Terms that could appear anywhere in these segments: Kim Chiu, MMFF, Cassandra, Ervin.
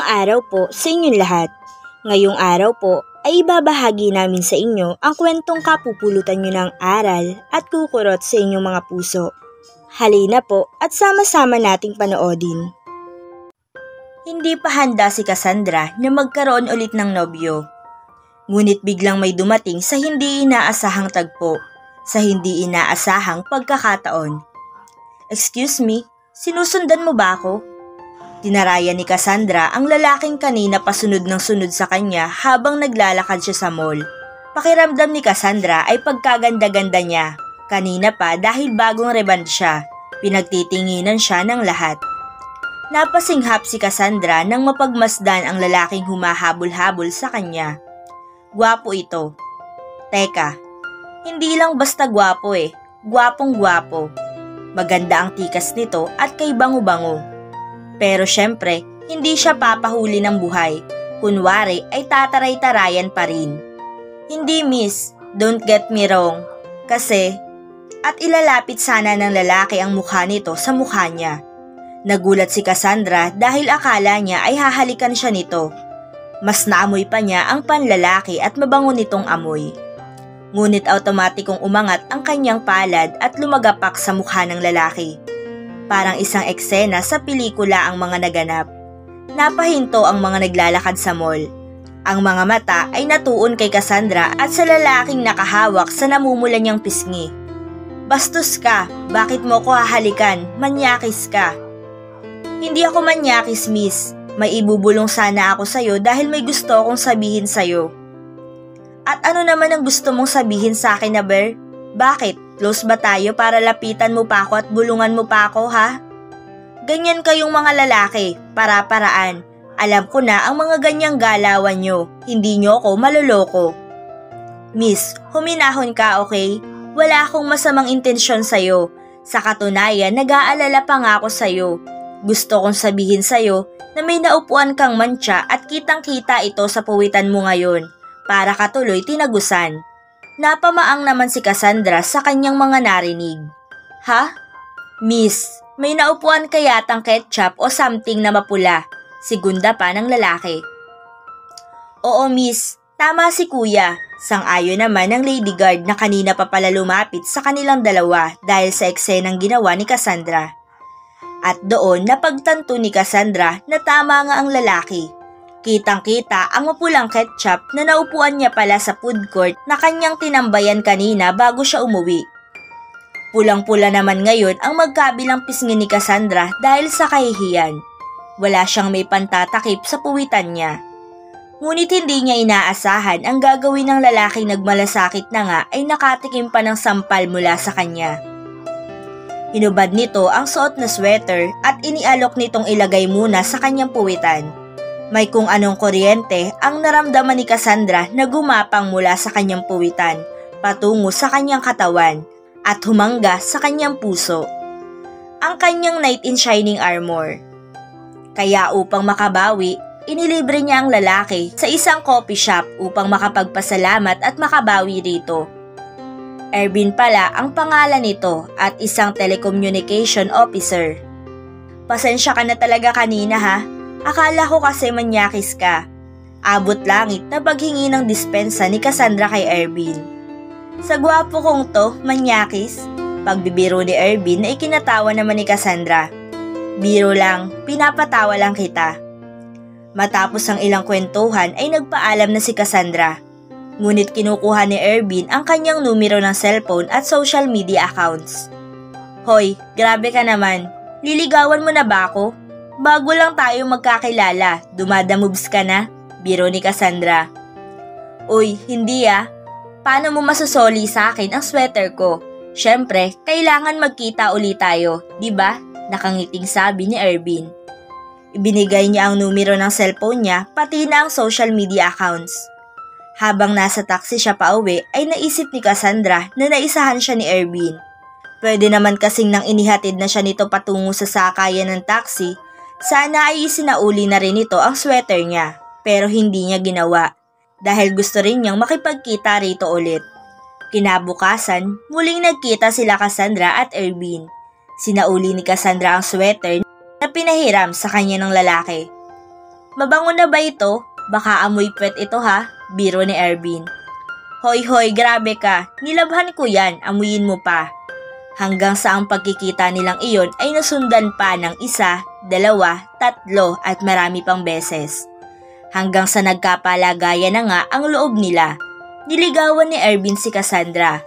Magandang araw po sa inyong lahat. Ngayong araw po ay ibabahagi namin sa inyo ang kwentong kapupulutan nyo ng aral at kukurot sa inyong mga puso. Halina po at sama-sama nating panoodin. Hindi pa handa si Cassandra na magkaroon ulit ng nobyo. Ngunit biglang may dumating sa hindi inaasahang tagpo, sa hindi inaasahang pagkakataon. "Excuse me, sinusundan mo ba ako?" Dinaraya ni Cassandra ang lalaking kanina pasunod ng sunod sa kanya habang naglalakad siya sa mall. Pakiramdam ni Cassandra ay pagkaganda-ganda niya. Kanina pa dahil bagong reband siya, pinagtitinginan siya ng lahat. Napasinghap si Cassandra nang mapagmasdan ang lalaking humahabol-habol sa kanya. Gwapo ito. Teka, hindi lang basta gwapo gwapong-gwapo. Maganda ang tikas nito at kay bango-bango. Pero syempre, hindi siya papahuli ng buhay. Kunwari ay tataray-tarayan pa rin. "Hindi miss, don't get me wrong. Kasi," at ilalapit sana ng lalaki ang mukha nito sa mukha niya. Nagulat si Cassandra dahil akala niya ay hahalikan siya nito. Mas naamoy pa niya ang panlalaki at mabango nitong amoy. Ngunit automatikong umangat ang kanyang palad at lumagapak sa mukha ng lalaki. Parang isang eksena sa pelikula ang mga naganap. Napahinto ang mga naglalakad sa mall. Ang mga mata ay natuon kay Cassandra at sa lalaking nakahawak sa namumula niyang pisngi. "Bastos ka, bakit mo ko hahalikan, manyakis ka." "Hindi ako manyakis miss, may ibubulong sana ako sa'yo dahil may gusto akong sabihin sa'yo." "At ano naman ang gusto mong sabihin sa'kin na Bear? Bakit? Close ba tayo para lapitan mo pa ako at bulungan mo pa ako, ha?" "Ganyan kayong mga lalaki, para-paraan. Alam ko na ang mga ganyang galawan nyo, hindi nyo ako maluloko." "Miss, huminahon ka, okay? Wala akong masamang intensyon sa'yo. Sa katunayan, nag-aalala pa nga ako sa'yo. Gusto kong sabihin sa'yo na may naupuan kang mantsa at kitang-kita ito sa puwitan mo ngayon, para katuloy tinagusan." Napamaang naman si Cassandra sa kanyang mga narinig. "Ha? Miss, may naupuan ka yatang ketchup o something na mapula." Segunda pa ng lalaki. "Oo miss, tama si kuya." Sang-ayon naman ng lady guard na kanina pa pala lumapit sa kanilang dalawa dahil sa eksenang ginawa ni Cassandra. At doon napagtanto ni Cassandra na tama nga ang lalaki. Kitang-kita ang mapulang ketchup na naupuan niya pala sa food court na kanyang tinambayan kanina bago siya umuwi. Pulang-pula naman ngayon ang magkabilang pisngi ni Cassandra dahil sa kahihiyan. Wala siyang may pantatakip sa puwitan niya. Ngunit hindi niya inaasahan ang gagawin ng lalaking nagmalasakit na nga ay nakatikim pa ng sampal mula sa kanya. Hinubad nito ang suot na sweater at inialok nitong ilagay muna sa kanyang puwitan. May kung anong kuryente ang naramdaman ni Cassandra na gumapang mula sa kanyang puwitan, patungo sa kanyang katawan, at humangga sa kanyang puso. Ang kanyang knight in shining armor. Kaya upang makabawi, inilibre niya ang lalaki sa isang coffee shop upang makapagpasalamat at makabawi rito. Ervin pala ang pangalan nito at isang telecommunication officer. "Pasensya ka na talaga kanina ha. Akala ko kasi manyakis ka." Abot langit na paghingi ng dispensa ni Cassandra kay Ervin. "Sa gwapo kong to, manyakis?" Pagbibiro ni Ervin na ikinatawa naman ni Cassandra. "Biro lang, pinapatawa lang kita." Matapos ang ilang kwentuhan ay nagpaalam na si Cassandra. Ngunit kinukuha ni Ervin ang kanyang numero ng cellphone at social media accounts. "Hoy, grabe ka naman. Liligawan mo na ba ako? Bago lang tayo magkakilala, dumadamoves ka na?" Biro ni Cassandra. "Uy, hindi ah. Paano mo masusoli sa akin ang sweater ko? Syempre, kailangan magkita uli tayo, di ba?" Nakangiting sabi ni Ervin. Ibinigay niya ang numero ng cellphone niya, pati na ang social media accounts. Habang nasa taxi siya pauwi, ay naisip ni Cassandra na naisahan siya ni Ervin. Pwede naman kasing nang inihatid na siya nito patungo sa sakayan ng taxi, sana ay isinauli na rin ito ang sweater niya, pero hindi niya ginawa dahil gusto rin niyang makipagkita rito ulit. Kinabukasan, muling nagkita sila Cassandra at Ervin. Sinauli ni Cassandra ang sweater na pinahiram sa kanya ng lalaki. Mabango na ba ito? Baka amoy puwet ito ha, biro ni Ervin. Hoy, grabe ka, nilabhan ko yan, amuyin mo pa. Hanggang sa ang pagkikita nilang iyon ay nasundan pa ng 1, 2, 3 at marami pang beses. Hanggang sa nagkapalagayan na nga ang loob nila. Niligawan ni Ervin si Cassandra.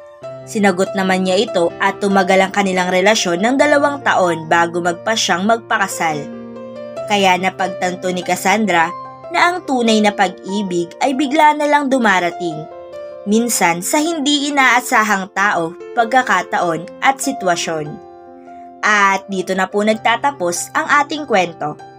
Sinagot naman niya ito at tumagal ang kanilang relasyon ng 2 taon bago magpa siyang magpakasal. Kaya napagtanto ni Cassandra na ang tunay na pag-ibig ay bigla na lang dumarating. Minsan sa hindi inaasahang tao, pagkakataon at sitwasyon. At dito na po nagtatapos ang ating kwento.